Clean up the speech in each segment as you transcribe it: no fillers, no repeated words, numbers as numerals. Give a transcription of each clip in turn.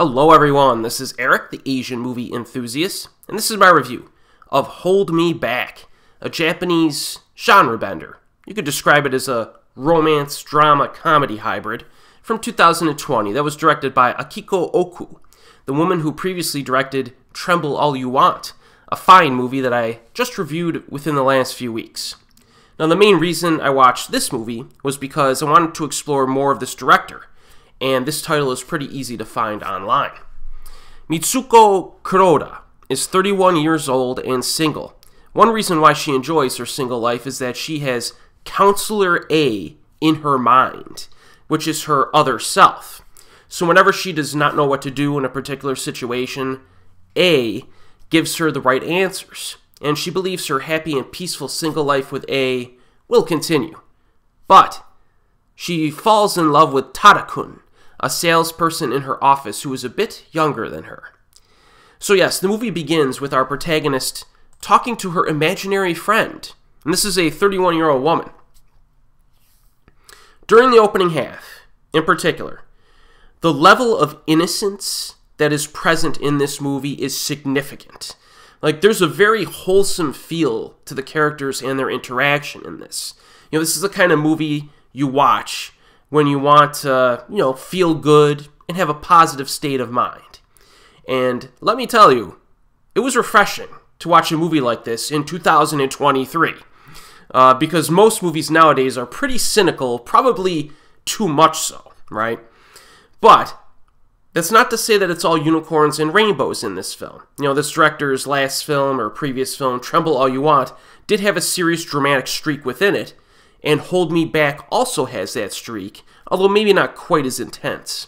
Hello everyone, this is Eric, the Asian movie enthusiast, and this is my review of Hold Me Back, a Japanese genre bender. You could describe it as a romance, drama, comedy hybrid from 2020 that was directed by Akiko Oku, the woman who previously directed Tremble All You Want, a fine movie that I just reviewed within the last few weeks. Now the main reason I watched this movie was because I wanted to explore more of this director, and this title is pretty easy to find online. Mitsuko Kuroda is 31 years old and single. One reason why she enjoys her single life is that she has Counselor A in her mind, which is her other self. So whenever she does not know what to do in a particular situation, A gives her the right answers, and she believes her happy and peaceful single life with A will continue. But she falls in love with Tada-kun, a salesperson in her office who is a bit younger than her. So yes, the movie begins with our protagonist talking to her imaginary friend, and this is a 31-year-old woman. During the opening half, in particular, the level of innocence that is present in this movie is significant. Like, there's a very wholesome feel to the characters and their interaction in this. You know, this is the kind of movie you watch when you want to, feel good and have a positive state of mind. And let me tell you, it was refreshing to watch a movie like this in 2023. Because most movies nowadays are pretty cynical, probably too much so, right? But that's not to say that it's all unicorns and rainbows in this film. You know, this director's last film or previous film, Tremble All You Want, did have a serious dramatic streak within it, and Hold Me Back also has that streak, although maybe not quite as intense.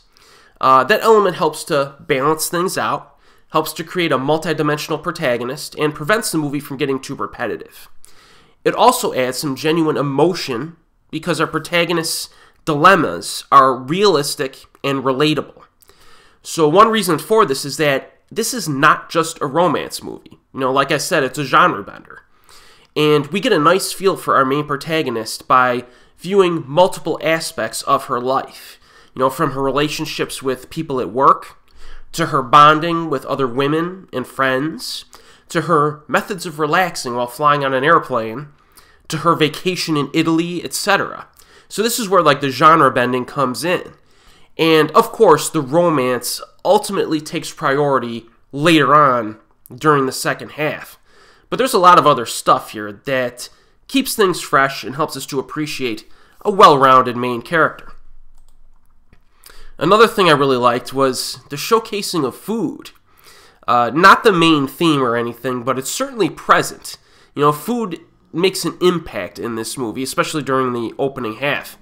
That element helps to balance things out, helps to create a multidimensional protagonist, and prevents the movie from getting too repetitive. It also adds some genuine emotion because our protagonist's dilemmas are realistic and relatable. So one reason for this is that this is not just a romance movie. You know, like I said, it's a genre bender. And we get a nice feel for our main protagonist by viewing multiple aspects of her life. You know, from her relationships with people at work, to her bonding with other women and friends, to her methods of relaxing while flying on an airplane, to her vacation in Italy, etc. So this is where, like, the genre bending comes in. And, of course, the romance ultimately takes priority later on during the second half. But there's a lot of other stuff here that keeps things fresh and helps us to appreciate a well-rounded main character. Another thing I really liked was the showcasing of food. Not the main theme or anything, but it's certainly present. You know, food makes an impact in this movie, especially during the opening half.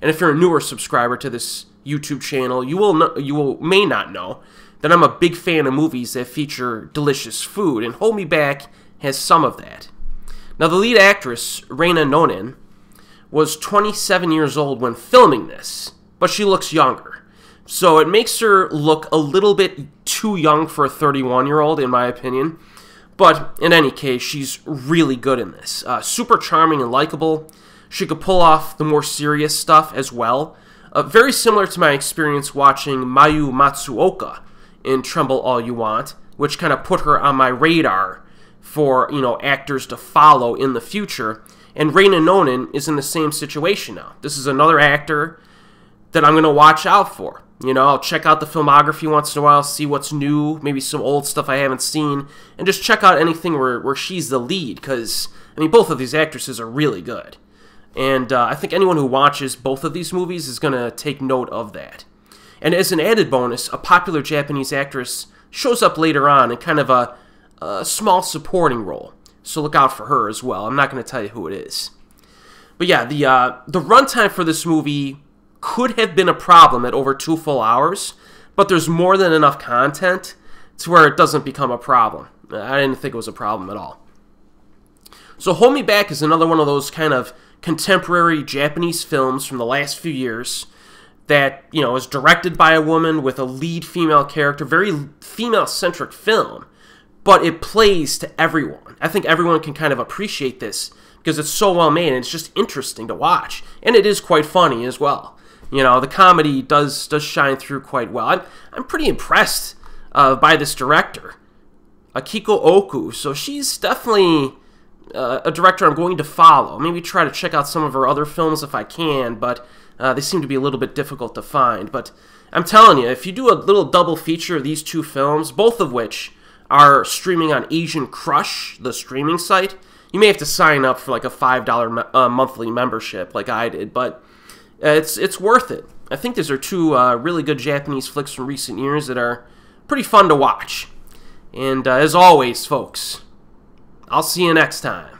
And if you're a newer subscriber to this YouTube channel, you may not know that I'm a big fan of movies that feature delicious food, and Hold Me Back has some of that. Now, the lead actress, Rena Nonen, was 27 years old when filming this, but she looks younger. So it makes her look a little bit too young for a 31-year-old, in my opinion. But in any case, she's really good in this. Super charming and likable. She could pull off the more serious stuff as well. Very similar to my experience watching Mayu Matsuoka in Tremble All You Want, which kind of put her on my radar for, actors to follow in the future. And Rena Nonen is in the same situation now. This is another actor that I'm going to watch out for. You know, I'll check out the filmography once in a while, see what's new, maybe some old stuff I haven't seen, and just check out anything where she's the lead, because, both of these actresses are really good. And I think anyone who watches both of these movies is going to take note of that. And as an added bonus, a popular Japanese actress shows up later on in kind of a small supporting role. So look out for her as well. I'm not going to tell you who it is. But yeah, the runtime for this movie could have been a problem at over 2 full hours, but there's more than enough content to where it doesn't become a problem. I didn't think it was a problem at all. So Hold Me Back is another one of those kind of contemporary Japanese films from the last few years that, is directed by a woman with a lead female character, very female-centric film, but it plays to everyone. I think everyone can kind of appreciate this because it's so well made and it's just interesting to watch, and it is quite funny as well. You know, the comedy does shine through quite well. I'm pretty impressed by this director, Akiko Oku. So she's definitely a director I'm going to follow. Maybe try to check out some of her other films if I can, but they seem to be a little bit difficult to find. But I'm telling you, if you do a little double feature of these two films, both of which are streaming on Asian Crush, the streaming site, you may have to sign up for like a $5 monthly membership like I did, but it's worth it. I think these are two really good Japanese flicks from recent years that are pretty fun to watch. And as always, folks, I'll see you next time.